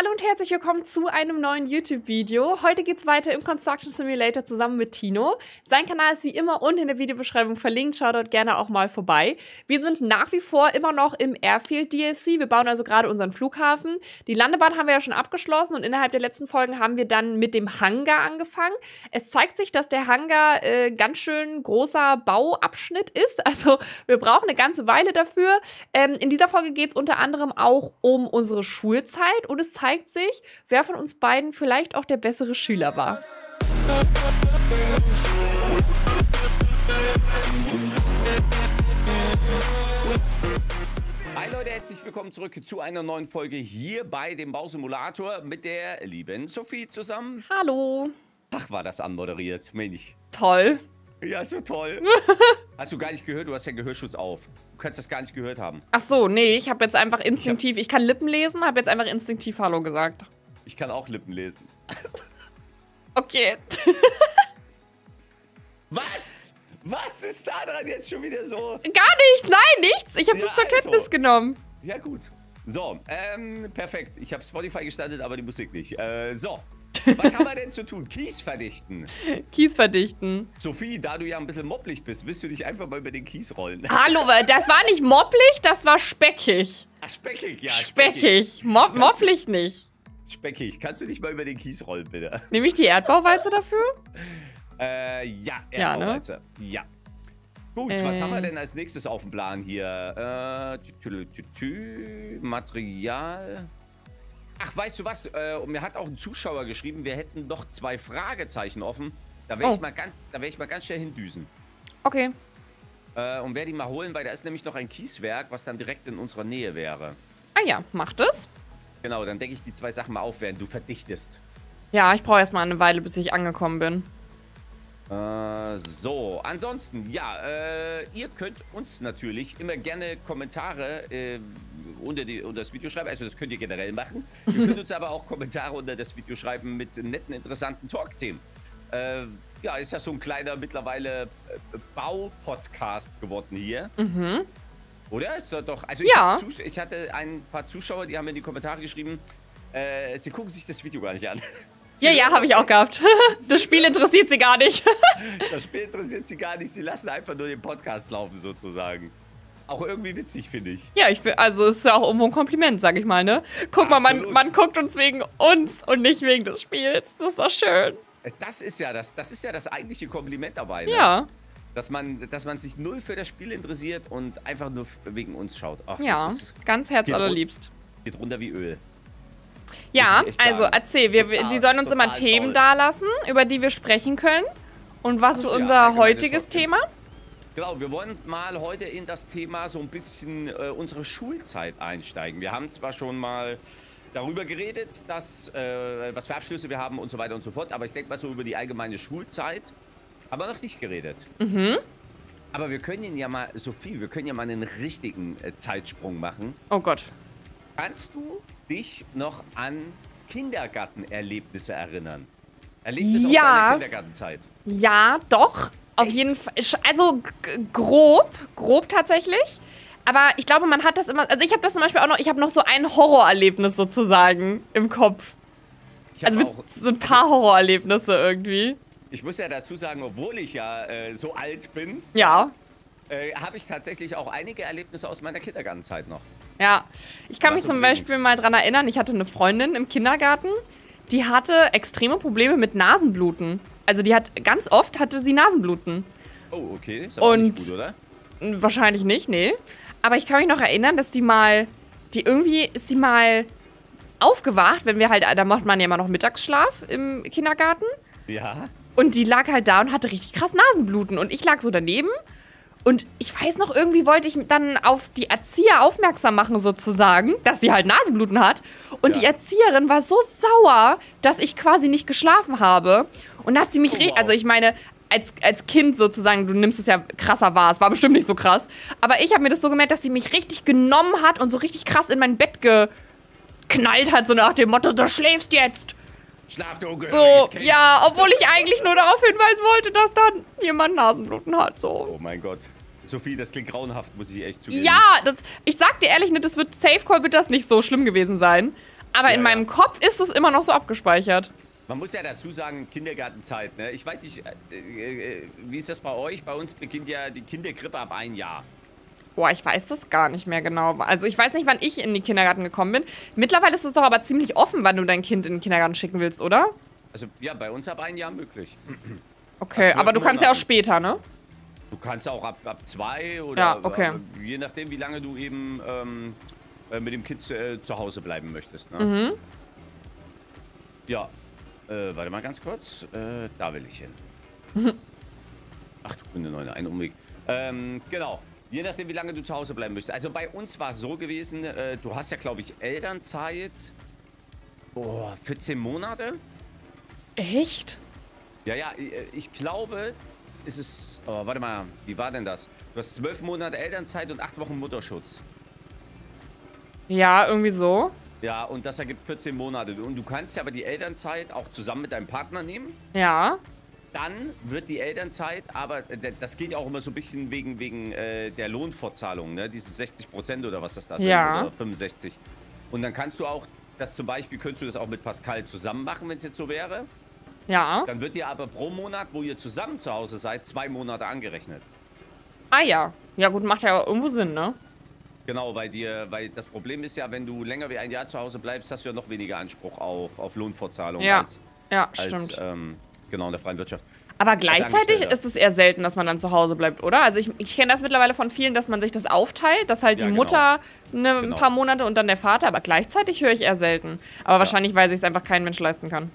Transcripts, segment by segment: Hallo und herzlich willkommen zu einem neuen YouTube-Video. Heute geht es weiter im Construction Simulator zusammen mit Tino. Sein Kanal ist wie immer unten in der Videobeschreibung verlinkt. Schaut dort gerne auch mal vorbei. Wir sind nach wie vor immer noch im Airfield DLC. Wir bauen also gerade unseren Flughafen. Die Landebahn haben wir ja schon abgeschlossen und innerhalb der letzten Folgen haben wir dann mit dem Hangar angefangen. Es zeigt sich, dass der Hangar ganz schön großer Bauabschnitt ist. Also wir brauchen eine ganze Weile dafür. In dieser Folge geht es unter anderem auch um unsere Schulzeit und es zeigt sich, wer von uns beiden vielleicht auch der bessere Schüler war. Hi Leute, herzlich willkommen zurück zu einer neuen Folge hier bei dem Bausimulator mit der lieben Sophie zusammen. Hallo. Ach, war das anmoderiert, Mensch. Toll. Ja, so toll. Hast du gar nicht gehört, du hast ja Gehörschutz auf. Du kannst das gar nicht gehört haben. Ach so, nee, ich habe jetzt einfach instinktiv, ich kann Lippen lesen, habe jetzt einfach instinktiv Hallo gesagt. Ich kann auch Lippen lesen. Okay. Was? Was ist da dran jetzt schon wieder so? Gar nicht, nein, nichts. Ich habe das zur Kenntnis genommen. Ja, gut. So, perfekt. Ich habe Spotify gestartet, aber die Musik nicht. So. Was haben wir denn zu tun? Kies verdichten. Kies verdichten. Sophie, da du ja ein bisschen moppelig bist, willst du dich einfach mal über den Kies rollen. Hallo, das war nicht moppelig, das war speckig. Ach, speckig, ja. Speckig. Moppelig nicht. Speckig. Kannst du dich mal über den Kies rollen, bitte? Nehme ich die Erdbauwalze dafür? Ja, Erdbauwalze. Ja, ne? Ja. Gut, was haben wir denn als nächstes auf dem Plan hier? Material... Ach, weißt du was? Mir hat auch ein Zuschauer geschrieben, wir hätten noch 2 Fragezeichen offen. Da werde ich mal ganz schnell hindüsen. Okay. Und werde die mal holen, weil da ist nämlich noch ein Kieswerk, was dann direkt in unserer Nähe wäre. Ah ja, mach das. Genau, dann denke ich die 2 Sachen mal auf, während du verdichtest. Ja, ich brauche erstmal eine Weile, bis ich angekommen bin. So, ansonsten, ja, ihr könnt uns natürlich immer gerne Kommentare unter das Video schreiben, also das könnt ihr generell machen. Ihr könnt uns aber auch Kommentare unter das Video schreiben mit netten, interessanten Talkthemen. Ja, ist ja so ein kleiner mittlerweile Bau-Podcast geworden hier. Mhm. Oder? Ist das doch, also ja. Ich hatte ein paar Zuschauer, die haben mir in die Kommentare geschrieben, sie gucken sich das Video gar nicht an. Ja, ja, habe ich auch gehabt. Das Spiel interessiert sie gar nicht. Das Spiel interessiert sie gar nicht. Sie lassen einfach nur den Podcast laufen, sozusagen. Auch irgendwie witzig, finde ich. Ja, also ist ja auch irgendwo ein Kompliment, sag ich mal, ne? Guck mal, man guckt uns wegen uns und nicht wegen des Spiels. Das ist doch schön. Das ist ja das eigentliche Kompliment dabei, ne? Ja. Dass man sich null für das Spiel interessiert und einfach nur wegen uns schaut. Ach, ja, ganz herzallerliebst. Geht runter wie Öl. Ja, also erzähl, die sollen uns immer Themen dalassen, über die wir sprechen können. Und was ist unser heutiges Thema? Genau, wir wollen mal heute in das Thema so ein bisschen unsere Schulzeit einsteigen. Wir haben zwar schon mal darüber geredet, was für Abschlüsse wir haben und so weiter und so fort, aber ich denke mal so über die allgemeine Schulzeit haben wir noch nicht geredet. Mhm. Aber wir können ja mal, Sophie, wir können ja mal einen richtigen Zeitsprung machen. Oh Gott. Kannst du dich noch an Kindergartenerlebnisse erinnern? Erlebnisse aus deiner Kindergartenzeit? Ja, doch. Auf jeden Fall. Also grob tatsächlich. Aber ich glaube, man hat das immer. Also ich habe das zum Beispiel auch noch. Ich habe noch so ein Horrorerlebnis sozusagen im Kopf. Also so ein paar Horrorerlebnisse irgendwie. Ich muss ja dazu sagen, obwohl ich ja so alt bin. Ja. Habe ich tatsächlich auch einige Erlebnisse aus meiner Kindergartenzeit noch. Ja, ich kann mich zum Beispiel mal dran erinnern, ich hatte eine Freundin im Kindergarten, die hatte extreme Probleme mit Nasenbluten. Also die hat, ganz oft hatte sie Nasenbluten. Oh, okay. Ist aber nicht gut, oder? Wahrscheinlich nicht, nee. Aber ich kann mich noch erinnern, dass die irgendwie aufgewacht, wenn wir halt, da macht man ja immer noch Mittagsschlaf im Kindergarten. Ja. Und die lag halt da und hatte richtig krass Nasenbluten und ich lag so daneben. Und ich weiß noch, irgendwie wollte ich dann auf die Erzieher aufmerksam machen sozusagen, dass sie halt Nasenbluten hat. Und die Erzieherin war so sauer, dass ich quasi nicht geschlafen habe. Und da hat sie mich also ich meine, als Kind sozusagen, du nimmst es ja krasser wahr, es war bestimmt nicht so krass. Aber ich habe mir das so gemerkt, dass sie mich richtig genommen hat und so richtig krass in mein Bett geknallt hat. So nach dem Motto, du schläfst jetzt. Schlaf, du ungehöriges Kind. Ja, obwohl ich eigentlich nur darauf hinweisen wollte, dass da jemand Nasenbluten hat, so. Oh mein Gott. Sophie, das klingt grauenhaft, muss ich echt zugeben. Ja, ich sag dir ehrlich, das wird Safe Call, wird das nicht so schlimm gewesen sein. Aber ja, in meinem Kopf ist es immer noch so abgespeichert. Man muss ja dazu sagen, Kindergartenzeit, ne? Ich weiß nicht, wie ist das bei euch? Bei uns beginnt ja die Kinderkrippe ab 1 Jahr. Boah, ich weiß das gar nicht mehr genau. Also ich weiß nicht, wann ich in den Kindergarten gekommen bin. Mittlerweile ist es doch aber ziemlich offen, wann du dein Kind in den Kindergarten schicken willst, oder? Also ja, bei uns ab 1 Jahr möglich. Okay, aber du kannst ja auch später, ne? Du kannst auch ab 2 oder ja, okay. Je nachdem, wie lange du eben mit dem Kind zu Hause bleiben möchtest. Ne? Mhm. Ja. Warte mal ganz kurz. Da will ich hin. Ach du Grüne Neune, ein Umweg. Genau. Je nachdem, wie lange du zu Hause bleiben möchtest. Also bei uns war es so gewesen, du hast ja, glaube ich, Elternzeit. Boah, 14 Monate? Echt? Ja, ja, ich glaube, es ist... Oh, warte mal, wie war denn das? Du hast 12 Monate Elternzeit und 8 Wochen Mutterschutz. Ja, irgendwie so. Ja, und das ergibt 14 Monate. Und du kannst ja aber die Elternzeit auch zusammen mit deinem Partner nehmen. Ja. Dann wird die Elternzeit, aber das geht ja auch immer so ein bisschen wegen der Lohnfortzahlung, ne? Diese 60% oder was das da sind, ja. Oder 65. Und dann kannst du auch, das zum Beispiel, könntest du das auch mit Pascal zusammen machen, wenn es jetzt so wäre. Ja. Dann wird dir aber pro Monat, wo ihr zusammen zu Hause seid, 2 Monate angerechnet. Ah ja. Ja gut, macht ja irgendwo Sinn, ne? Genau, weil das Problem ist ja, wenn du länger wie 1 Jahr zu Hause bleibst, hast du ja noch weniger Anspruch auf Lohnfortzahlung. Ja, als, stimmt. Genau, in der freien Wirtschaft. Aber gleichzeitig ist es eher selten, dass man dann zu Hause bleibt, oder? Also ich kenne das mittlerweile von vielen, dass man sich das aufteilt, dass halt die Mutter ein paar Monate und dann der Vater, aber gleichzeitig höre ich eher selten. Aber wahrscheinlich, weil sich es einfach kein Mensch leisten kann.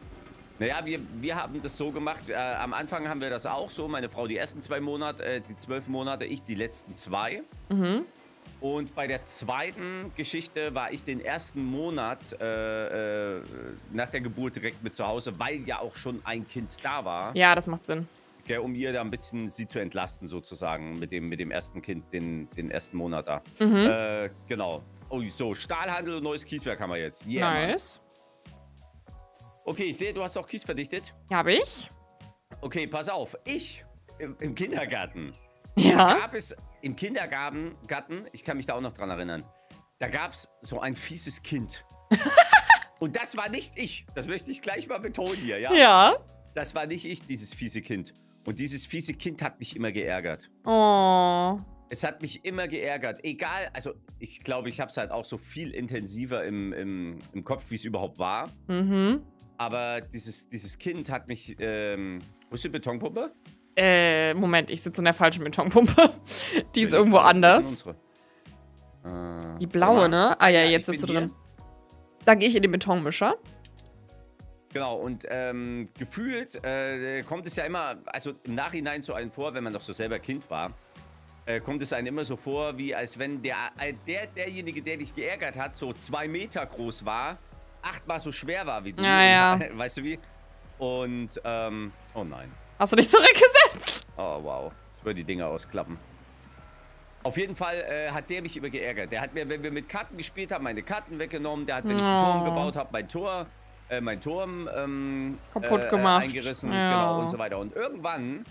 Naja, wir haben das so gemacht, am Anfang haben wir das auch so, meine Frau die ersten 2 Monate, die 12 Monate, ich die letzten 2. Mhm. Und bei der zweiten Geschichte war ich den ersten Monat nach der Geburt direkt mit zu Hause, weil ja auch schon ein Kind da war. Ja, das macht Sinn. Okay, um ihr da ein bisschen sie zu entlasten sozusagen mit dem ersten Kind, den ersten Monat da. Mhm. Genau. Oh, so, Stahlhandel und neues Kieswerk haben wir jetzt. Yeah, nice. Mann. Okay, ich sehe, du hast auch Kies verdichtet. Habe ich. Okay, pass auf. Ich im Kindergarten. Ja. Gab es im Kindergarten, ich kann mich da auch noch dran erinnern, da gab es so ein fieses Kind. Und das war nicht ich. Das möchte ich gleich mal betonen hier, ja? Ja. Das war nicht ich, dieses fiese Kind. Und dieses fiese Kind hat mich immer geärgert. Oh. Es hat mich immer geärgert. Egal, also ich glaube, ich habe es halt auch so viel intensiver im Kopf, wie es überhaupt war. Mhm. Aber dieses Kind hat mich, wo ist die Betonpumpe? Moment, ich sitze in der falschen Betonpumpe. Die ist irgendwo anders. Die blaue, ne? Ah ja, jetzt sitzt du drin. Da gehe ich in den Betonmischer. Genau, und gefühlt kommt es ja immer, also im Nachhinein zu einem vor, wenn man doch so selber Kind war, kommt es einem immer so vor, wie als wenn derjenige, der dich geärgert hat, so 2 Meter groß war, 8-mal so schwer war wie du. Ja, ja. Weißt du wie? Und, oh nein. Hast du dich zurückgesetzt? Oh, wow. Ich würde die Dinger ausklappen. Auf jeden Fall hat der mich immer geärgert. Der hat mir, wenn wir mit Karten gespielt haben, meine Karten weggenommen. Der hat, wenn ich einen Turm gebaut habe, mein Turm kaputt gemacht. Eingerissen. Ja. Genau, und so weiter. Und irgendwann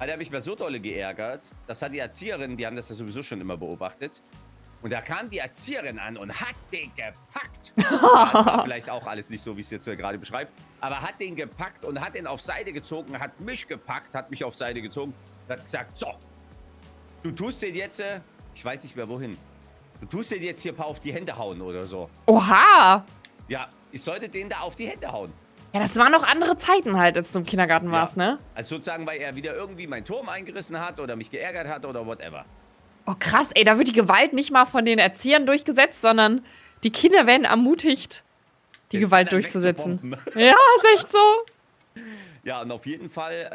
hat er mich mal so dolle geärgert. Das hat die Erzieherin, die haben das ja sowieso schon immer beobachtet. Und da kam die Erzieherin an und hat den gepackt. Das war vielleicht auch alles nicht so, wie es jetzt gerade beschreibt. Aber hat den gepackt und hat ihn auf Seite gezogen, hat mich gepackt, hat mich auf Seite gezogen. Hat gesagt, so, du tust den jetzt, ich weiß nicht mehr wohin. Du tust den jetzt hier ein paar auf die Hände hauen oder so. Oha. Ja, ich sollte den da auf die Hände hauen. Ja, das waren auch andere Zeiten halt, als du im Kindergarten warst, ne? Also sozusagen, weil er wieder irgendwie meinen Turm eingerissen hat oder mich geärgert hat oder whatever. Oh krass, ey, da wird die Gewalt nicht mal von den Erziehern durchgesetzt, sondern die Kinder werden ermutigt, die Gewalt durchzusetzen. Ja, ist echt so. Ja, und auf jeden Fall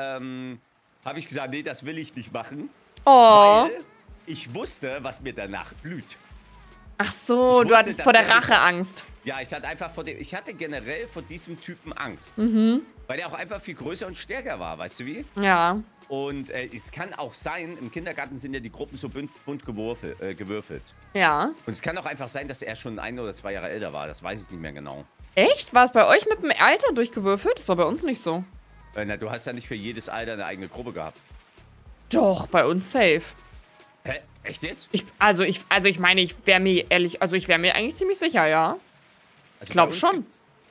habe ich gesagt, nee, das will ich nicht machen. Oh. Weil ich wusste, was mir danach blüht. Ach so, du hattest vor der Rache Angst. Ja, ich hatte einfach ich hatte generell vor diesem Typen Angst. Mhm. Weil der auch einfach viel größer und stärker war, weißt du wie? Ja. Und es kann auch sein, im Kindergarten sind ja die Gruppen so bunt gewürfelt. Ja. Und es kann auch einfach sein, dass er schon 1 oder 2 Jahre älter war. Das weiß ich nicht mehr genau. Echt? War es bei euch mit dem Alter durchgewürfelt? Das war bei uns nicht so. Na, du hast ja nicht für jedes Alter eine eigene Gruppe gehabt. Doch, bei uns safe. Hä? Echt jetzt? Ich meine, ich wäre mir eigentlich ziemlich sicher, ja. Also ich glaube schon.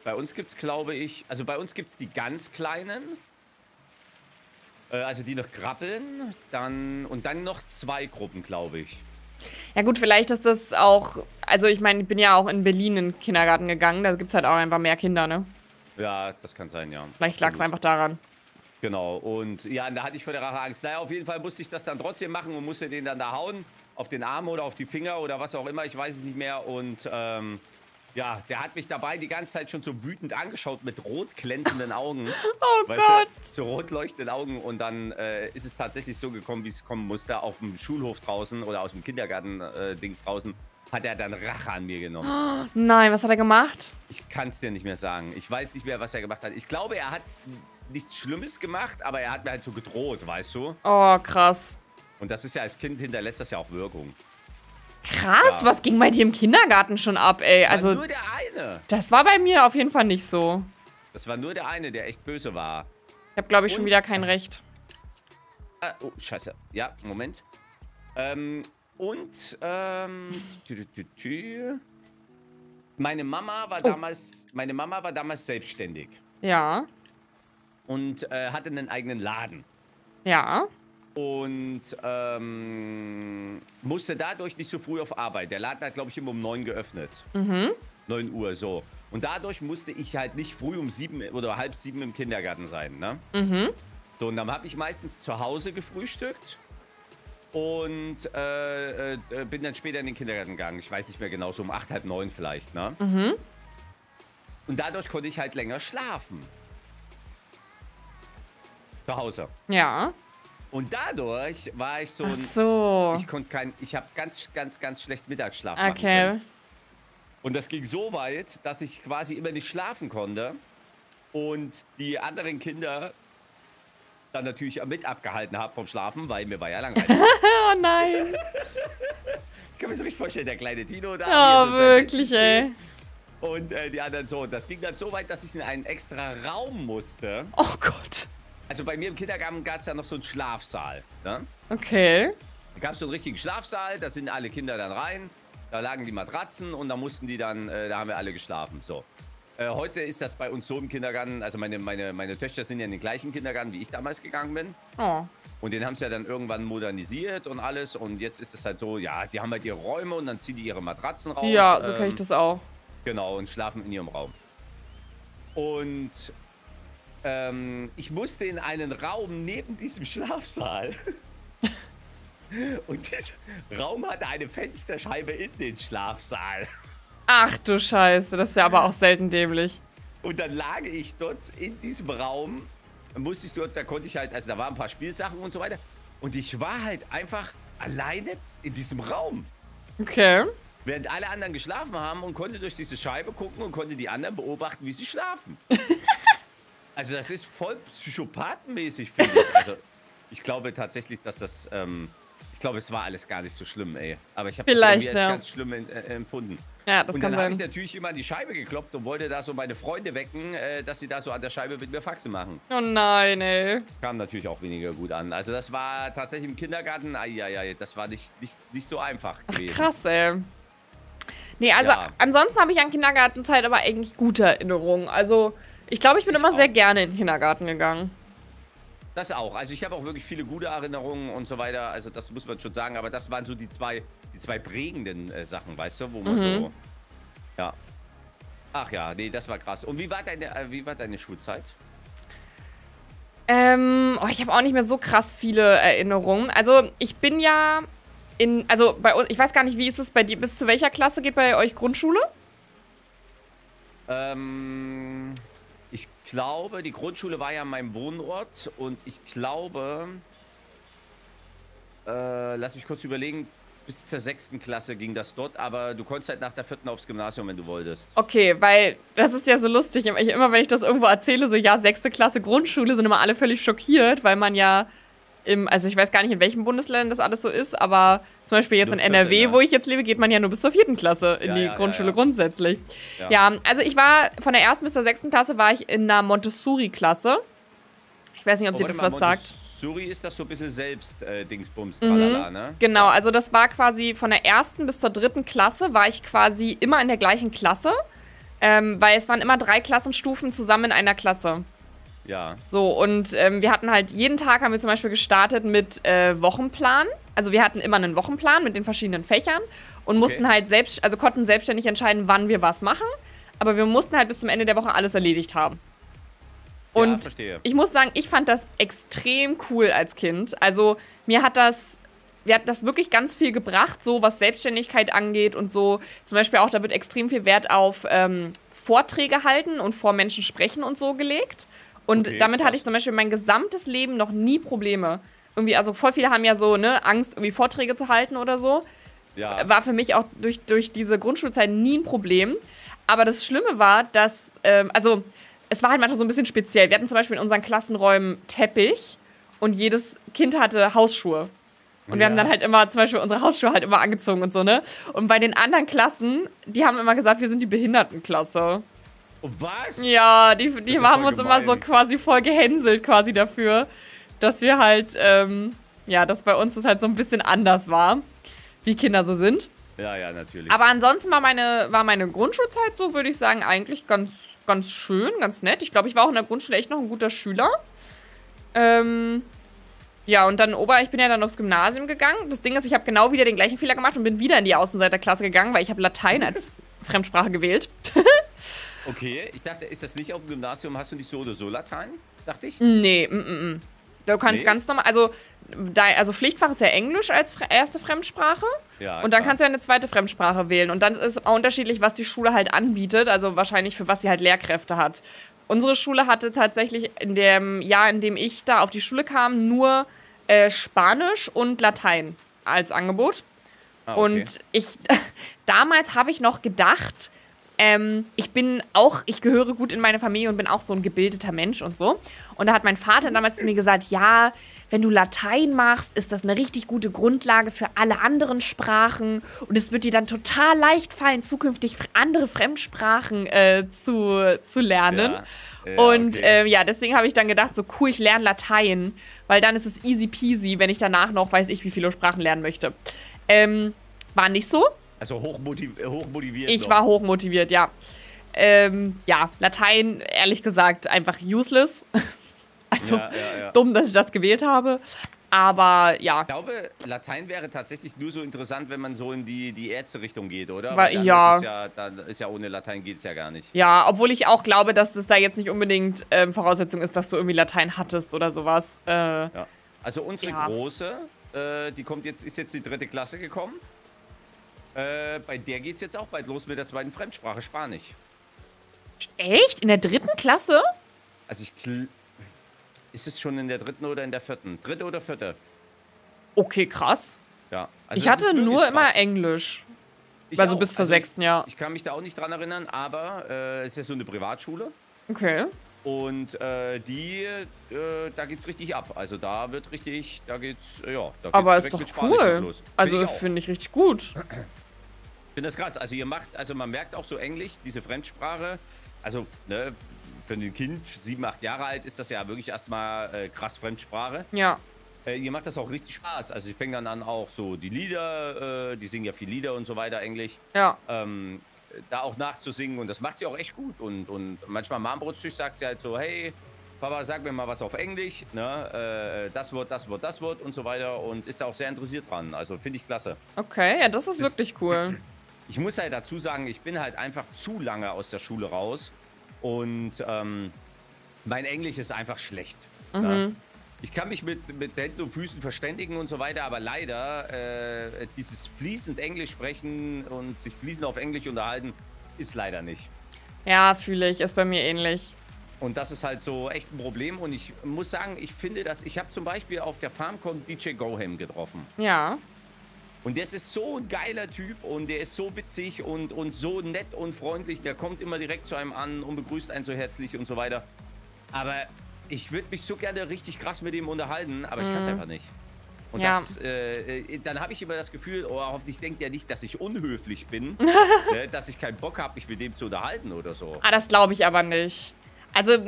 Bei uns gibt es, glaube ich, also bei uns gibt es die ganz kleinen, also die noch krabbeln, dann und dann noch zwei Gruppen, glaube ich. Ja gut, vielleicht ist das auch, also ich meine, ich bin ja auch in Berlin in den Kindergarten gegangen, da gibt es halt auch einfach mehr Kinder, ne? Ja, das kann sein, ja. Vielleicht lag es einfach daran. Genau, und ja, da hatte ich vor der Rache Angst. Naja, auf jeden Fall musste ich das dann trotzdem machen und musste den dann da hauen, auf den Arm oder auf die Finger oder was auch immer, ich weiß es nicht mehr. Und ja, der hat mich dabei die ganze Zeit schon so wütend angeschaut mit rot glänzenden Augen. Oh Gott! Du, so rot leuchtenden Augen. Und dann ist es tatsächlich so gekommen, wie es kommen musste. Auf dem Schulhof draußen oder aus dem Kindergarten-Dings draußen hat er dann Rache an mir genommen. Oh, nein, was hat er gemacht? Ich kann es dir nicht mehr sagen. Ich weiß nicht mehr, was er gemacht hat. Ich glaube, er hat nichts Schlimmes gemacht, aber er hat mir halt so gedroht, weißt du? Oh, krass. Und das ist ja, als Kind hinterlässt das ja auch Wirkung. Krass, ja. Was ging bei dir im Kindergarten schon ab, ey? Das war also nur der eine. Das war bei mir auf jeden Fall nicht so. Das war nur der eine, der echt böse war. Ich habe, glaube ich, schon wieder kein Recht. Oh, scheiße. Ja, Moment. Meine Mama war damals, selbstständig. Ja. Und hatte einen eigenen Laden. Ja. Und musste dadurch nicht so früh auf Arbeit. Der Laden hat, glaube ich, immer um 9 geöffnet. Mhm. 9 Uhr, so. Und dadurch musste ich halt nicht früh um 7 oder halb 7 im Kindergarten sein, ne? Mhm. So, und dann habe ich meistens zu Hause gefrühstückt. Und bin dann später in den Kindergarten gegangen. Ich weiß nicht mehr genau, so um 8, halb 9 vielleicht, ne? Mhm. Und dadurch konnte ich halt länger schlafen. Zu Hause. Ja. Und dadurch war ich so ein... Ach so. Ich konnte kein... Ich habe ganz schlecht Mittagsschlaf machen können. Und das ging so weit, dass ich quasi immer nicht schlafen konnte. Und die anderen Kinder dann natürlich mit abgehalten habe vom Schlafen, weil mir war ja langweilig. Oh nein. Ich kann mir so richtig vorstellen, der kleine Tino da. Oh, so wirklich, ey. Und die anderen so. Das ging dann so weit, dass ich in einen extra Raum musste. Oh Gott. Also bei mir im Kindergarten gab es ja noch so einen Schlafsaal. Ne? Okay. Da gab es so einen richtigen Schlafsaal, da sind alle Kinder dann rein. Da lagen die Matratzen und da mussten die dann, da haben wir alle geschlafen. So. Heute ist das bei uns so im Kindergarten, also meine Töchter sind ja in den gleichen Kindergarten, wie ich damals gegangen bin. Oh. Und den haben sie ja dann irgendwann modernisiert und alles. Und jetzt ist es halt so, ja, die haben halt ihre Räume und dann ziehen die ihre Matratzen raus. Ja, so kenne ich das auch. Genau, und schlafen in ihrem Raum. Und... ich musste in einen Raum neben diesem Schlafsaal. Und dieser Raum hatte eine Fensterscheibe in den Schlafsaal. Ach du Scheiße, das ist ja aber auch selten dämlich. Und dann lag ich dort in diesem Raum, musste ich dort, da konnte ich halt, also da waren ein paar Spielsachen und so weiter. Und ich war halt einfach alleine in diesem Raum. Okay. Während alle anderen geschlafen haben und konnte durch diese Scheibe gucken und konnte die anderen beobachten, wie sie schlafen. Also das ist voll psychopathenmäßig, finde ich. Also ich glaube tatsächlich, dass das, ich glaube, es war alles gar nicht so schlimm, ey. Aber ich habe das bei mir als ganz schlimm empfunden. Ja, das kann sein. Und dann habe ich natürlich immer an die Scheibe geklopft und wollte da so meine Freunde wecken, dass sie da so an der Scheibe mit mir Faxen machen. Oh nein, ey. Kam natürlich auch weniger gut an. Also das war tatsächlich im Kindergarten, das war nicht so einfach gewesen. Ach, krass, ey. Nee, also ja. Ansonsten habe ich an Kindergartenzeit aber eigentlich gute Erinnerungen. Also... Ich glaube, ich bin immer sehr gerne in den Kindergarten gegangen. Das auch. Also ich habe auch wirklich viele gute Erinnerungen und so weiter. Also das muss man schon sagen. Aber das waren so die zwei prägenden Sachen, weißt du? Wo man so... Ja. Ach ja, nee, das war krass. Und wie war deine Schulzeit? Ich habe auch nicht mehr so krass viele Erinnerungen. Also ich bin ja in... Also bei uns... Ich weiß gar nicht, wie ist es bei dir? Bis zu welcher Klasse geht bei euch Grundschule? Ich glaube, die Grundschule war ja an meinem Wohnort und ich glaube, lass mich kurz überlegen, bis zur 6. Klasse ging das dort, aber du konntest halt nach der 4. aufs Gymnasium, wenn du wolltest. Okay, weil das ist ja so lustig, immer wenn ich das irgendwo erzähle, so ja, 6. Klasse Grundschule, sind immer alle völlig schockiert, weil man ja im, also ich weiß gar nicht, in welchen Bundesländern das alles so ist, aber zum Beispiel jetzt in NRW, ja, wo ich jetzt lebe, geht man ja nur bis zur 4. Klasse in die Grundschule grundsätzlich. Ja. Ja, also ich war von der 1. bis zur 6. Klasse war ich in einer Montessori-Klasse. Ich weiß nicht, ob dir das was sagt. Montessori ist das so ein bisschen selbst Dingsbums, tralala, ne? Genau, also das war quasi von der 1. bis zur 3. Klasse war ich quasi immer in der gleichen Klasse. Weil es waren immer 3 Klassenstufen zusammen in einer Klasse. Ja. So, und wir hatten halt jeden Tag, haben wir zum Beispiel gestartet mit Wochenplan. Also wir hatten immer einen Wochenplan mit den verschiedenen Fächern und mussten halt selbst, also konnten selbstständig entscheiden, wann wir was machen. Aber wir mussten halt bis zum Ende der Woche alles erledigt haben. Und ja, ich muss sagen, ich fand das extrem cool als Kind. Also mir hat das wirklich ganz viel gebracht, so was Selbstständigkeit angeht und so. Zum Beispiel auch, da wird extrem viel Wert auf Vorträge halten und vor Menschen sprechen und so gelegt. Und damit hatte ich zum Beispiel mein gesamtes Leben noch nie Probleme. Irgendwie, also voll viele haben ja so, ne, Angst, irgendwie Vorträge zu halten oder so. Ja. War für mich auch durch diese Grundschulzeit nie ein Problem. Aber das Schlimme war, dass, also es war halt manchmal so ein bisschen speziell. Wir hatten zum Beispiel in unseren Klassenräumen Teppich und jedes Kind hatte Hausschuhe. Und wir haben dann halt immer zum Beispiel unsere Hausschuhe halt immer angezogen und so, ne? Und bei den anderen Klassen, die haben immer gesagt, wir sind die Behindertenklasse. Was? Ja, die haben uns immer so quasi voll gehänselt quasi dafür, dass wir halt, ja, dass bei uns das halt so ein bisschen anders war, wie Kinder so sind. Ja, ja, natürlich. Aber ansonsten war meine Grundschulzeit so, würde ich sagen, eigentlich ganz schön, ganz nett. Ich glaube, ich war auch in der Grundschule echt noch ein guter Schüler. Ja, und dann ich bin ja dann aufs Gymnasium gegangen. Das Ding ist, ich habe genau wieder den gleichen Fehler gemacht und bin wieder in die Außenseiterklasse gegangen, weil ich habe Latein als Fremdsprache gewählt. Okay, ich dachte, ist das nicht auf dem Gymnasium, hast du nicht so oder so Latein, dachte ich? Nee, du kannst ganz normal, also Pflichtfach ist ja Englisch als erste Fremdsprache. Ja, und dann kannst du ja eine zweite Fremdsprache wählen. Und dann ist es auch unterschiedlich, was die Schule halt anbietet, also wahrscheinlich für was sie halt Lehrkräfte hat. Unsere Schule hatte tatsächlich in dem Jahr, in dem ich da auf die Schule kam, nur Spanisch und Latein als Angebot. Ah, okay. Und damals habe ich noch gedacht, ich gehöre gut in meine Familie und bin auch so ein gebildeter Mensch und so. Und da hat mein Vater damals zu mir gesagt, ja, wenn du Latein machst, ist das eine richtig gute Grundlage für alle anderen Sprachen. Und es wird dir dann total leicht fallen, zukünftig andere Fremdsprachen zu lernen. Ja. Ja, und ja, deswegen habe ich dann gedacht, so cool, ich lerne Latein, weil dann ist es easy peasy, wenn ich danach noch weiß ich, wie viele Sprachen lernen möchte. War nicht so. Also hochmotiviert. Ich war hochmotiviert, ja. Ja, Latein, ehrlich gesagt, einfach useless. Also dumm, dass ich das gewählt habe. Aber ja. Ich glaube, Latein wäre tatsächlich nur so interessant, wenn man so in die Ärzte-Richtung geht, oder? Weil ja. Dann ist ja ohne Latein geht es ja gar nicht. Ja, obwohl ich auch glaube, dass das da jetzt nicht unbedingt Voraussetzung ist, dass du irgendwie Latein hattest oder sowas. Ja. Also unsere Große, die ist jetzt in die 3. Klasse gekommen. Bei der geht's jetzt auch bald los mit der 2. Fremdsprache, Spanisch. Echt? In der 3. Klasse? Also ist es schon in der 3. oder in der 4.? 3. oder 4.? Okay, krass. Ja. Also ich hatte nur immer Englisch. Also bis zur 6. ja. Ich kann mich da auch nicht dran erinnern, aber es ist ja so eine Privatschule. Okay. Und da geht's richtig ab. Also da wird richtig, da geht's aber ist doch cool. Also finde ich richtig gut. Ich finde das krass. Also man merkt auch so Englisch, diese Fremdsprache. Also ne, für ein Kind, 7, 8 Jahre alt, ist das ja wirklich erstmal krass Fremdsprache. Ja. Ihr macht das auch richtig Spaß. Also sie fängt dann an auch so die Lieder, die singen ja viel Lieder und so weiter Englisch. Ja. Da auch nachzusingen und das macht sie auch echt gut und manchmal am Abendbrotstisch sagt sie halt so, hey, Papa, sag mir mal was auf Englisch, ne, das Wort und so weiter und ist da auch sehr interessiert dran, also finde ich klasse. Okay, ja, das ist wirklich cool. Ich muss halt dazu sagen, ich bin halt einfach zu lange aus der Schule raus und mein Englisch ist einfach schlecht. Mhm. Ne? Ich kann mich mit Händen und Füßen verständigen und so weiter, aber leider dieses fließend Englisch sprechen und sich fließend auf Englisch unterhalten, ist leider nicht. Ja, fühle ich, ist bei mir ähnlich. Und das ist halt so echt ein Problem und ich muss sagen, ich finde das, ich habe zum Beispiel auf der FarmCon DJ Goham getroffen. Ja. Und der ist so ein geiler Typ und der ist so witzig und so nett und freundlich, der kommt immer direkt zu einem an und begrüßt einen so herzlich und so weiter. Aber ich würde mich so gerne richtig krass mit ihm unterhalten, aber ich kann es einfach nicht. Und das, dann habe ich immer das Gefühl, oh, hoffentlich denkt er nicht, dass ich unhöflich bin, ne, dass ich keinen Bock habe, mich mit dem zu unterhalten oder so. Ah, das glaube ich aber nicht. Also,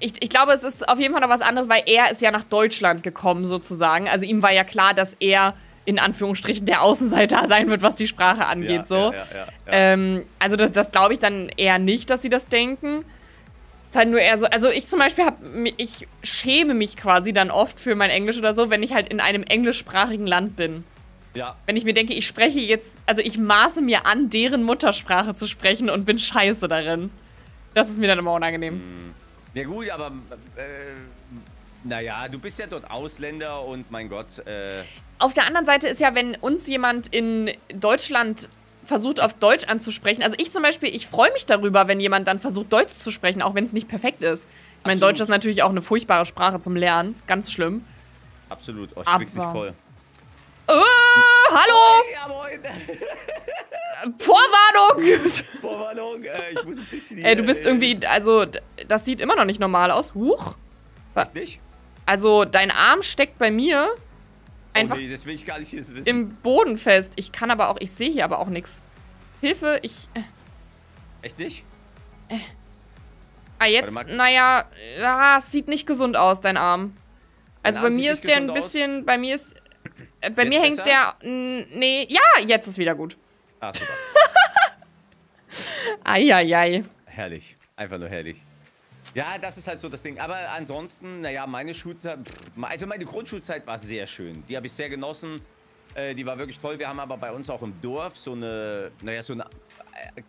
ich glaube, es ist auf jeden Fall noch was anderes, weil er ist ja nach Deutschland gekommen sozusagen. Also ihm war ja klar, dass er in Anführungsstrichen der Außenseiter sein wird, was die Sprache angeht. Ja, so. Ja. Also das glaube ich dann eher nicht, dass sie das denken. Ist halt nur eher so, also ich zum Beispiel ich schäme mich quasi dann oft für mein Englisch oder so, wenn ich halt in einem englischsprachigen Land bin. Ja. Wenn ich mir denke, ich spreche jetzt, also ich maße mir an, deren Muttersprache zu sprechen und bin scheiße darin. Das ist mir dann immer unangenehm. Ja gut, aber naja, du bist ja dort Ausländer und mein Gott. Auf der anderen Seite ist ja, wenn uns jemand in Deutschland versucht, auf Deutsch anzusprechen. Also ich zum Beispiel, ich freue mich darüber, wenn jemand dann versucht, Deutsch zu sprechen, auch wenn es nicht perfekt ist. Ich meine, Deutsch ist natürlich auch eine furchtbare Sprache zum Lernen. Ganz schlimm. Absolut. Oh, ich krieg's nicht voll. Hallo! Vorwarnung! Vorwarnung, ich muss ein bisschen... Ey, du bist irgendwie, also, das sieht immer noch nicht normal aus. Huch! Echt nicht? Also, dein Arm steckt bei mir einfach das will ich gar nicht wissen. Im Boden fest. Ich kann aber auch, ich sehe hier aber auch nichts. Hilfe, ich... Echt nicht? Jetzt, naja, es sieht nicht gesund aus, dein Arm. Also, bei mir ist der ein bisschen, bei mir ist... Bei mir hängt der... Nee, ja, jetzt ist wieder gut. Ah, super. Eieiei. Herrlich. Einfach nur herrlich. Ja, das ist halt so das Ding. Aber ansonsten, naja, meine Schulzeit... Also meine Grundschulzeit war sehr schön. Die habe ich sehr genossen. Die war wirklich toll. Wir haben aber bei uns auch im Dorf so eine... Naja, so ein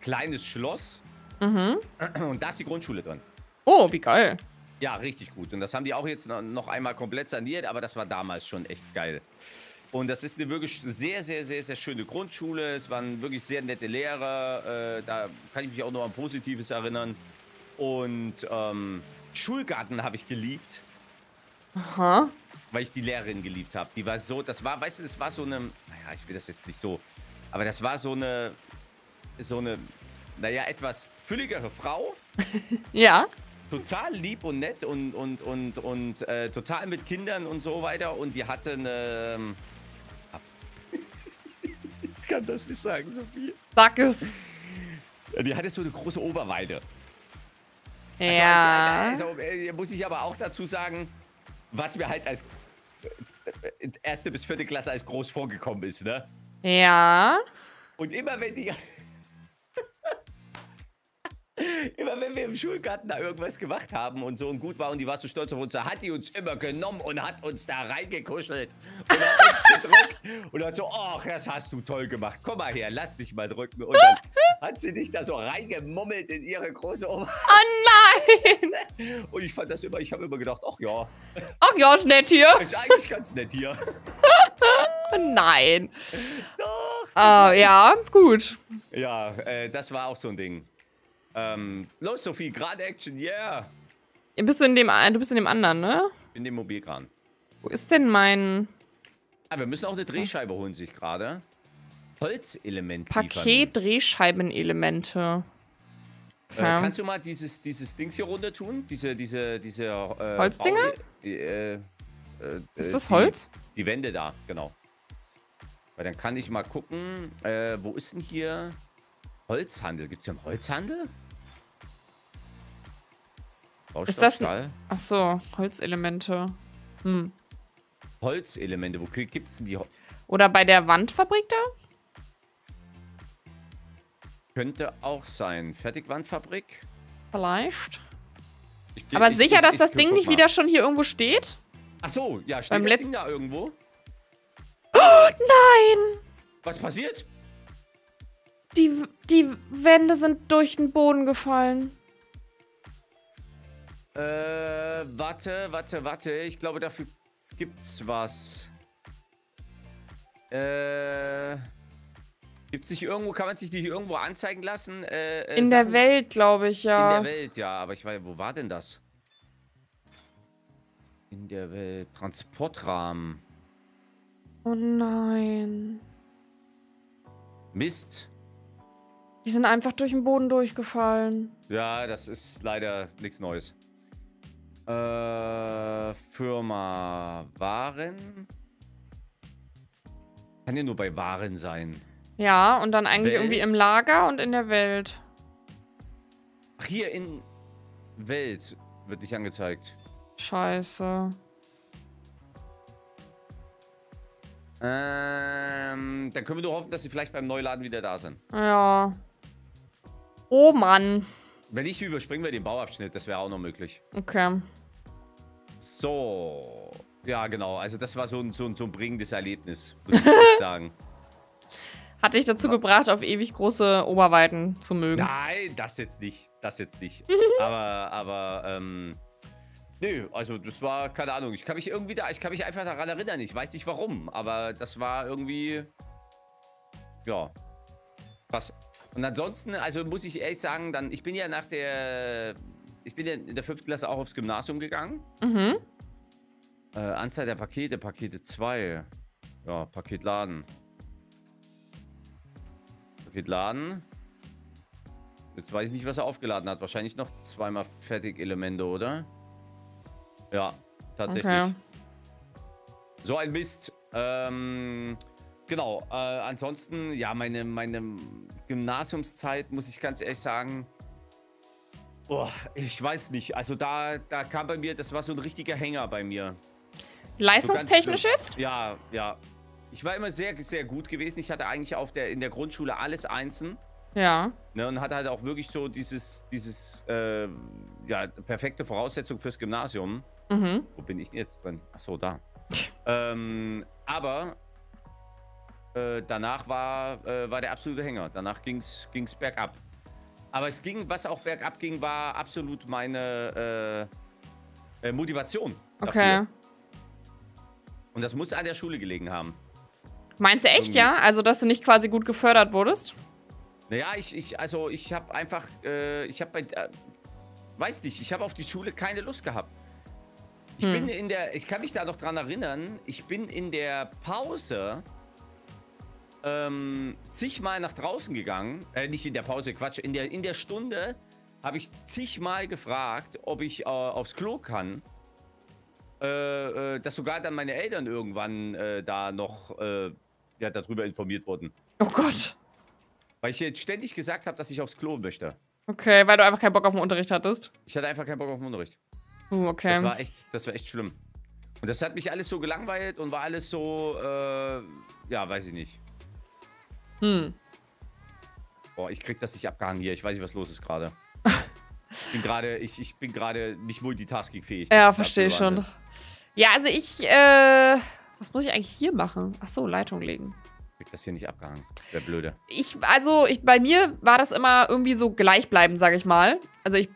kleines Schloss. Mhm. Und da ist die Grundschule drin. Oh, wie geil. Ja, richtig gut. Und das haben die auch jetzt noch einmal komplett saniert, aber das war damals schon echt geil. Und das ist eine wirklich sehr, sehr, sehr, sehr schöne Grundschule. Es waren wirklich sehr nette Lehrer. Da kann ich mich auch noch an Positives erinnern. Und Schulgarten habe ich geliebt. Aha. Weil ich die Lehrerin geliebt habe. Die war so, das war, weißt du, das war so eine, naja, ich will das jetzt nicht so, aber das war so eine, naja, etwas fülligere Frau. Ja. Total lieb und nett und total mit Kindern und so weiter. Und die hatte eine... Ich kann das nicht sagen, Sophie. Sag es. Die hatte so eine große Oberweide. Ja. Also, muss ich aber auch dazu sagen, was mir halt als erste bis vierte Klasse als groß vorgekommen ist, ne? Ja. Und immer wenn die... Immer wenn wir im Schulgarten da irgendwas gemacht haben und so und gut war und die war so stolz auf uns, da hat die uns immer genommen und hat uns da reingekuschelt und hat uns gedrückt und hat so, ach, das hast du toll gemacht, komm mal her, lass dich mal drücken. Und dann hat sie dich da so reingemummelt in ihre große Oma. Oh nein! Und ich fand das immer, ich habe immer gedacht, ach ja. Ach ja, ist nett hier. Ist eigentlich ganz nett hier. Nein. Doch. Ja, gut. Ja, das war auch so ein Ding. Los, Sophie, gerade Action, yeah! Du bist in dem anderen, ne? In dem Mobilkran. Wo ist denn mein... Ah, wir müssen auch eine Drehscheibe holen, sich gerade. Holzelement Paket Drehscheibenelemente. Okay. Kannst du mal dieses Dings hier runter tun? Diese Holzdinger? Ist das Holz? Die Wände da, genau. Weil dann kann ich mal gucken, wo ist denn hier... Holzhandel? Gibt's hier einen Holzhandel? Ist das ein... Ach so, Holzelemente. Hm. Holzelemente, wo gibt's denn die? Oder bei der Wandfabrik da? Könnte auch sein. Fertigwandfabrik? Vielleicht. Aber sicher, dass das Ding nicht wieder schon hier irgendwo steht? Ach so, ja, steht das Ding da irgendwo? Oh, nein! Was passiert? Die Wände sind durch den Boden gefallen. Warte. Ich glaube, dafür gibt's was. Gibt's nicht irgendwo, kann man sich die hier irgendwo anzeigen lassen? In der Welt, glaube ich, ja. In der Welt, ja. Aber ich weiß, wo war denn das? In der Welt. Transportrahmen. Oh nein. Mist. Die sind einfach durch den Boden durchgefallen. Ja, das ist leider nichts Neues. Firma Waren. Kann ja nur bei Waren sein. Ja, und dann eigentlich Welt. Irgendwie im Lager und in der Welt. Ach, hier in Welt wird nicht angezeigt. Scheiße. Dann können wir nur hoffen, dass sie vielleicht beim Neuladen wieder da sind. Ja. Oh Mann. Wenn nicht, überspringen wir den Bauabschnitt. Das wäre auch noch möglich. Okay. So. Ja, genau. Also das war so ein bringendes Erlebnis, muss ich sagen. Hat dich dazu gebracht, auf ewig große Oberweiten zu mögen. Nein, das jetzt nicht. Das jetzt nicht. Nö, also das war, keine Ahnung, ich kann mich einfach daran erinnern, ich weiß nicht warum, aber das war irgendwie, ja, was. Und ansonsten, also muss ich ehrlich sagen, dann, ich bin ja in der 5. Klasse auch aufs Gymnasium gegangen. Mhm. Anzahl der Pakete, Pakete 2, ja, Paketladen. Jetzt weiß ich nicht, was er aufgeladen hat, wahrscheinlich noch zweimal Fertigelemente, oder? Ja, tatsächlich. Okay. So ein Mist. Genau. Ansonsten, ja, meine Gymnasiumszeit, muss ich ganz ehrlich sagen, oh, ich weiß nicht. Also da kam bei mir, das war so ein richtiger Hänger bei mir. Leistungstechnisch so jetzt? Ja, ja. Ich war immer sehr, sehr gut gewesen. Ich hatte eigentlich in der Grundschule alles Einsen. Ja. Ne, und hatte halt auch wirklich so dieses ja, perfekte Voraussetzung fürs Gymnasium. Mhm. Wo bin ich denn jetzt drin? Achso, da. Aber danach war der absolute Hänger. Danach ging's bergab. Aber was auch bergab ging, war absolut meine Motivation. Okay. Dafür. Und das muss an der Schule gelegen haben. Meinst du echt, ja? Also, dass du nicht quasi gut gefördert wurdest? Naja, ich habe einfach, weiß nicht, ich habe auf die Schule keine Lust gehabt. Ich kann mich da noch dran erinnern, ich bin in der Pause zigmal nach draußen gegangen, nicht in der Pause, Quatsch, in der Stunde habe ich zigmal gefragt, ob ich aufs Klo kann, dass sogar dann meine Eltern irgendwann da noch, ja, darüber informiert wurden. Oh Gott. Weil ich jetzt ständig gesagt habe, dass ich aufs Klo möchte. Okay, weil du einfach keinen Bock auf den Unterricht hattest? Ich hatte einfach keinen Bock auf den Unterricht. Okay. Das war echt schlimm. Und das hat mich alles so gelangweilt und war alles so, ja, weiß ich nicht. Hm. Boah, ich krieg das nicht abgehangen hier. Ich weiß nicht, was los ist gerade. Ich bin gerade nicht multitaskingfähig. Ja, verstehe schon. Ja, also was muss ich eigentlich hier machen? Ach so, Leitung legen. Das hier nicht abgehangen. Wäre blöde. Bei mir war das immer irgendwie so gleichbleibend, sage ich mal. Also ich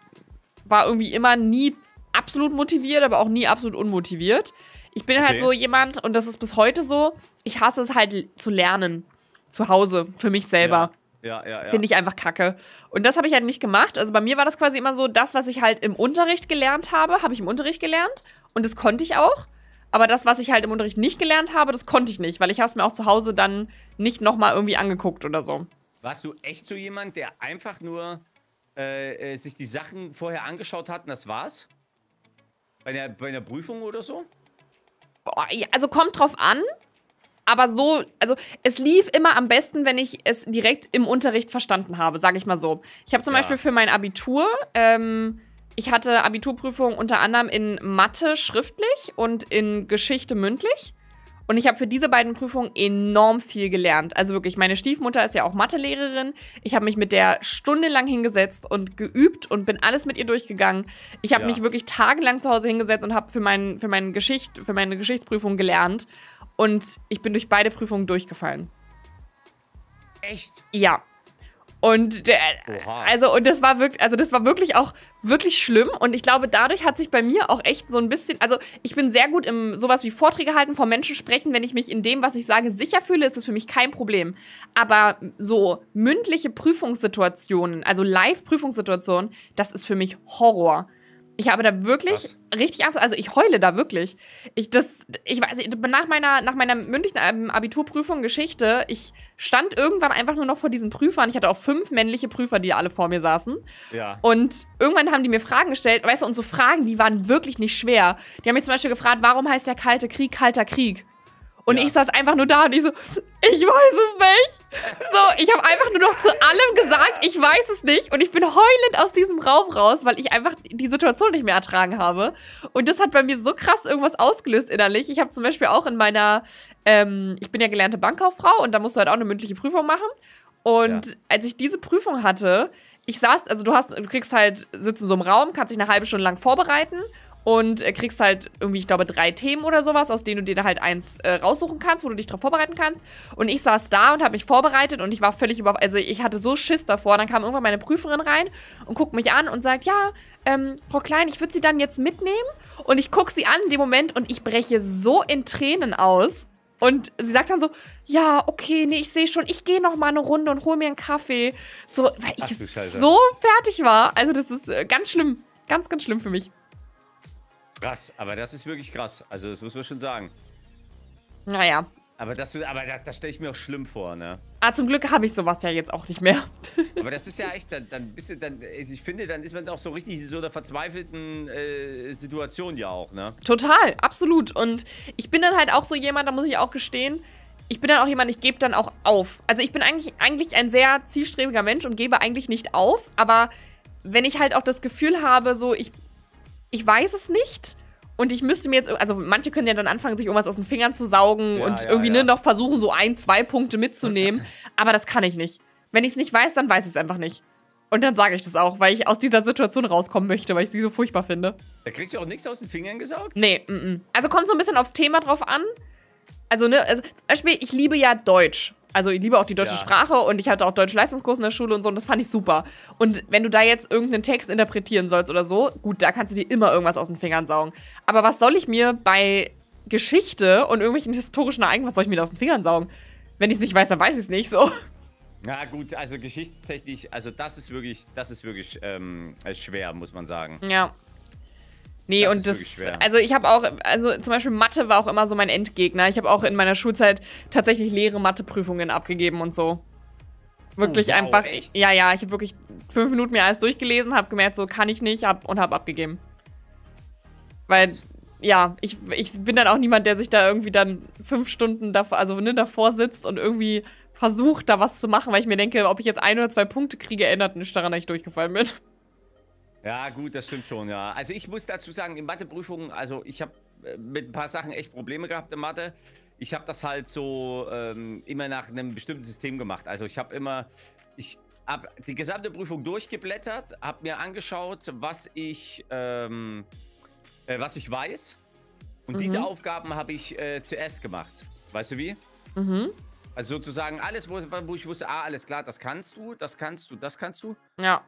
war irgendwie immer nie absolut motiviert, aber auch nie absolut unmotiviert. Ich bin halt so jemand, und das ist bis heute so, ich hasse es halt zu lernen. Zu Hause, für mich selber. Ja. Finde ich einfach kacke. Und das habe ich halt nicht gemacht. Also bei mir war das quasi immer so, das, was ich halt im Unterricht gelernt habe, habe ich im Unterricht gelernt. Und das konnte ich auch. Aber das, was ich halt im Unterricht nicht gelernt habe, das konnte ich nicht, weil ich habe es mir auch zu Hause dann nicht nochmal irgendwie angeguckt oder so. Warst du echt so jemand, der einfach nur sich die Sachen vorher angeschaut hat und das war's? Bei einer Prüfung oder so? Boah, ja, also kommt drauf an, aber so, also es lief immer am besten, wenn ich es direkt im Unterricht verstanden habe, sage ich mal so. Ich habe zum Beispiel für mein Abitur, ich hatte Abiturprüfungen unter anderem in Mathe schriftlich und in Geschichte mündlich. Und ich habe für diese beiden Prüfungen enorm viel gelernt. Also wirklich, meine Stiefmutter ist ja auch Mathelehrerin. Ich habe mich mit der stundenlang hingesetzt und geübt und bin alles mit ihr durchgegangen. Ich habe mich wirklich tagelang zu Hause hingesetzt und habe für meine Geschichtsprüfung gelernt. Und ich bin durch beide Prüfungen durchgefallen. Echt? Ja. Und das war wirklich, auch wirklich schlimm. Und ich glaube, dadurch hat sich bei mir auch echt so ein bisschen, also ich bin sehr gut im sowas wie Vorträge halten, vor Menschen sprechen. Wenn ich mich in dem, was ich sage, sicher fühle, ist das für mich kein Problem. Aber so mündliche Prüfungssituationen, also Live-Prüfungssituationen, das ist für mich Horror. Ich habe da wirklich richtig Angst, also ich heule da wirklich. Ich weiß nicht, nach meiner mündlichen Abiturprüfung Geschichte, ich stand irgendwann einfach nur noch vor diesen Prüfern. Ich hatte auch 5 männliche Prüfer, die alle vor mir saßen. Ja. Und irgendwann haben die mir Fragen gestellt, weißt du, und so Fragen, die waren wirklich nicht schwer. Die haben mich zum Beispiel gefragt, warum heißt der Kalte Krieg Kalter Krieg? Und ich saß einfach nur da und ich so, ich weiß es nicht. So, ich habe einfach nur noch zu allem gesagt, ich weiß es nicht. Und ich bin heulend aus diesem Raum raus, weil ich einfach die Situation nicht mehr ertragen habe. Und das hat bei mir so krass irgendwas ausgelöst innerlich. Ich habe zum Beispiel auch in meiner, ich bin ja gelernte Bankkauffrau und da musst du halt auch eine mündliche Prüfung machen. Und als ich diese Prüfung hatte, ich saß, also du kriegst halt, sitzt in so einem Raum, kannst dich eine halbe Stunde lang vorbereiten. Und kriegst halt irgendwie, ich glaube, 3 Themen oder sowas, aus denen du dir da halt eins raussuchen kannst, wo du dich drauf vorbereiten kannst. Und ich saß da und habe mich vorbereitet und ich war völlig überfordert. Also ich hatte so Schiss davor. Dann kam irgendwann meine Prüferin rein und guckt mich an und sagt, ja, Frau Klein, ich würde Sie dann jetzt mitnehmen. Und ich gucke sie an in dem Moment und ich breche so in Tränen aus. Und sie sagt dann so, ja, okay, nee, ich sehe schon, ich gehe noch mal eine Runde und hole mir einen Kaffee. So, weil ich so fertig war. Also das ist ganz schlimm, ganz, ganz schlimm für mich. Krass, aber das ist wirklich krass. Also das muss man schon sagen. Naja. Aber das stelle ich mir auch schlimm vor, ne? Ah, zum Glück habe ich sowas ja jetzt auch nicht mehr. Aber das ist ja echt, dann bist du, ich finde, dann ist man auch so richtig in so einer verzweifelten Situation ja auch, ne? Total, absolut. Und ich bin dann halt auch so jemand, da muss ich auch gestehen, ich bin dann auch jemand, ich gebe dann auch auf. Also ich bin eigentlich ein sehr zielstrebiger Mensch und gebe eigentlich nicht auf, aber wenn ich halt auch das Gefühl habe, so ich weiß es nicht und ich müsste mir jetzt, also manche können ja dann anfangen, sich irgendwas aus den Fingern zu saugen und irgendwie noch versuchen, so 1, 2 Punkte mitzunehmen, aber das kann ich nicht. Wenn ich es nicht weiß, dann weiß ich es einfach nicht. Und dann sage ich das auch, weil ich aus dieser Situation rauskommen möchte, weil ich sie so furchtbar finde. Da kriegst du auch nichts aus den Fingern gesaugt? Nee, Also kommt so ein bisschen aufs Thema drauf an. Also, ne, also zum Beispiel, ich liebe ja Deutsch. Also ich liebe auch die deutsche Sprache und ich hatte auch Deutsch-Leistungskurs in der Schule und so und das fand ich super. Und wenn du da jetzt irgendeinen Text interpretieren sollst oder so, gut, da kannst du dir immer irgendwas aus den Fingern saugen. Aber was soll ich mir bei Geschichte und irgendwelchen historischen Ereignissen, was soll ich mir da aus den Fingern saugen? Wenn ich es nicht weiß, dann weiß ich es nicht, so. Na gut, also geschichtstechnisch, also das ist wirklich schwer, muss man sagen. Ja. Nee, das und das, also ich habe auch, also zum Beispiel Mathe war auch immer so mein Endgegner. Ich habe auch in meiner Schulzeit tatsächlich leere Matheprüfungen abgegeben und so. Wirklich einfach, echt? Ja, ich habe wirklich 5 Minuten mir alles durchgelesen, habe gemerkt, so kann ich nicht und habe abgegeben. Weil, ja, ich bin dann auch niemand, der sich da irgendwie dann 5 Stunden davor, davor sitzt und irgendwie versucht, da was zu machen, weil ich mir denke, ob ich jetzt 1 oder 2 Punkte kriege, ändert nichts daran, dass ich durchgefallen bin. Ja, gut, das stimmt schon, ja. Also ich muss dazu sagen, in Matheprüfungen, also ich habe mit ein paar Sachen echt Probleme gehabt in Mathe. Ich habe das halt so immer nach einem bestimmten System gemacht. Also ich habe die gesamte Prüfung durchgeblättert, habe mir angeschaut, was ich weiß. Und diese Aufgaben habe ich zuerst gemacht. Weißt du wie? Also sozusagen alles, wo ich wusste, ah, alles klar, das kannst du, das kannst du, das kannst du. Ja.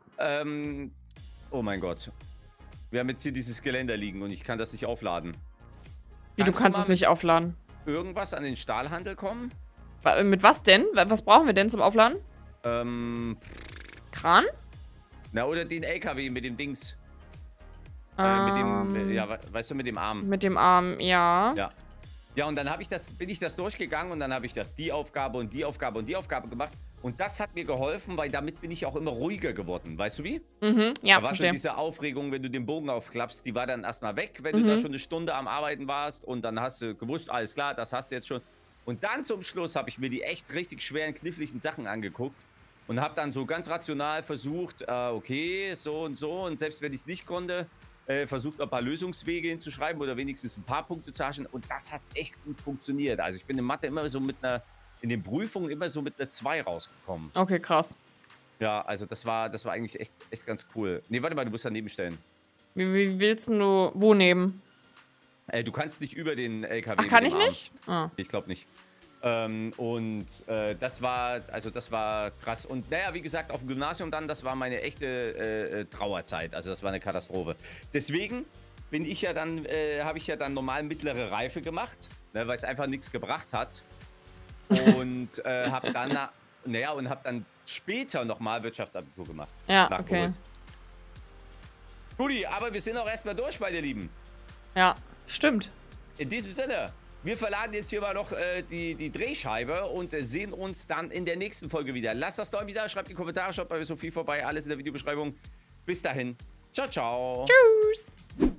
Oh mein Gott. Wir haben jetzt hier dieses Geländer liegen und ich kann das nicht aufladen. Wie, du kannst es nicht aufladen? Irgendwas an den Stahlhandel kommen? Mit was denn? Was brauchen wir denn zum Aufladen? Kran? Na, oder den LKW mit dem Dings. Weißt du, mit dem Arm. Mit dem Arm, ja. Ja, und dann bin ich das durchgegangen und dann habe ich die Aufgabe und die Aufgabe und die Aufgabe gemacht. Und das hat mir geholfen, weil damit bin ich auch immer ruhiger geworden. Weißt du wie? Ja, da war schon diese Aufregung, wenn du den Bogen aufklappst, die war dann erstmal weg, wenn du da schon eine Stunde am Arbeiten warst und dann hast du gewusst, alles klar, das hast du jetzt schon. Und dann zum Schluss habe ich mir die echt richtig schweren, kniffligen Sachen angeguckt und habe dann so ganz rational versucht, okay, so und so. Und selbst wenn ich es nicht konnte, versucht ein paar Lösungswege hinzuschreiben oder wenigstens ein paar Punkte zu haschen. Und das hat echt gut funktioniert. Also ich bin in Mathe immer so in den Prüfungen immer so mit einer 2 rausgekommen. Okay, krass. Ja, also das war eigentlich echt ganz cool. Nee, warte mal, du musst daneben stellen. Wie willst du, wo neben? Du kannst nicht über den LKW. Ach, kann ich nicht? Ah. Ich glaube nicht. Das war krass. Und naja, wie gesagt, auf dem Gymnasium dann, das war meine echte Trauerzeit. Also das war eine Katastrophe. Deswegen habe ich ja dann normal mittlere Reife gemacht, ne, weil es einfach nichts gebracht hat. Und hab dann später nochmal Wirtschaftsabitur gemacht. Ja, okay. Guti, aber wir sind auch erstmal durch, meine Lieben. Ja, stimmt. In diesem Sinne, wir verladen jetzt hier mal noch die Drehscheibe und sehen uns dann in der nächsten Folge wieder. Lasst das Däumchen da, schreibt die Kommentare, schaut bei Sophie vorbei, alles in der Videobeschreibung. Bis dahin, Ciao, ciao. Tschüss.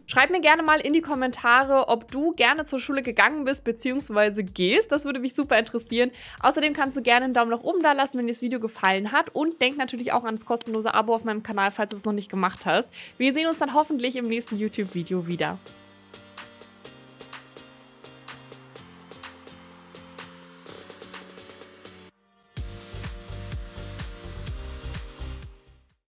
Schreib mir gerne mal in die Kommentare, ob du gerne zur Schule gegangen bist bzw. gehst. Das würde mich super interessieren. Außerdem kannst du gerne einen Daumen nach oben da lassen, wenn dir das Video gefallen hat. Und denk natürlich auch an das kostenlose Abo auf meinem Kanal, falls du es noch nicht gemacht hast. Wir sehen uns dann hoffentlich im nächsten YouTube-Video wieder.